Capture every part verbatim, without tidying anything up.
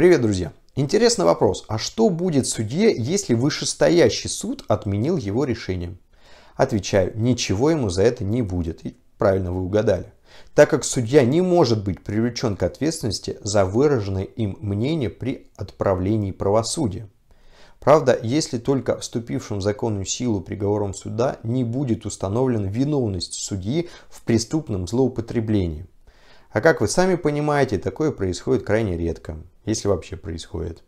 Привет, друзья! Интересный вопрос. А что будет судье, если вышестоящий суд отменил его решение? Отвечаю, ничего ему за это не будет. И правильно вы угадали. Так как судья не может быть привлечен к ответственности за выраженное им мнение при отправлении правосудия. Правда, если только вступившим в законную силу приговором суда не будет установлена виновность судьи в преступном злоупотреблении. А как вы сами понимаете, такое происходит крайне редко, если вообще происходит.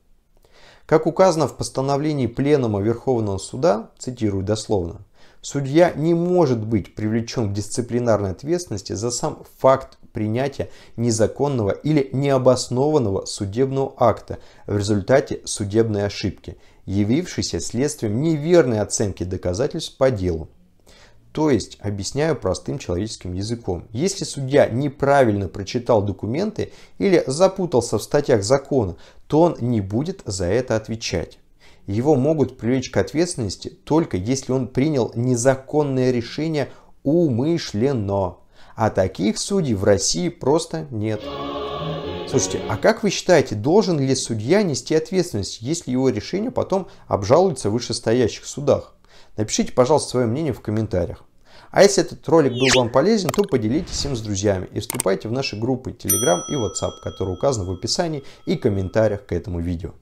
Как указано в постановлении Пленума Верховного Суда, цитирую дословно, судья не может быть привлечен к дисциплинарной ответственности за сам факт принятия незаконного или необоснованного судебного акта в результате судебной ошибки, явившейся следствием неверной оценки доказательств по делу. То есть, объясняю простым человеческим языком, если судья неправильно прочитал документы или запутался в статьях закона, то он не будет за это отвечать. Его могут привлечь к ответственности только если он принял незаконное решение умышленно. А таких судей в России просто нет. Слушайте, а как вы считаете, должен ли судья нести ответственность, если его решение потом обжалуется в вышестоящих судах? Напишите, пожалуйста, свое мнение в комментариях. А если этот ролик был вам полезен, то поделитесь им с друзьями и вступайте в наши группы Telegram и WhatsApp, которые указаны в описании и комментариях к этому видео.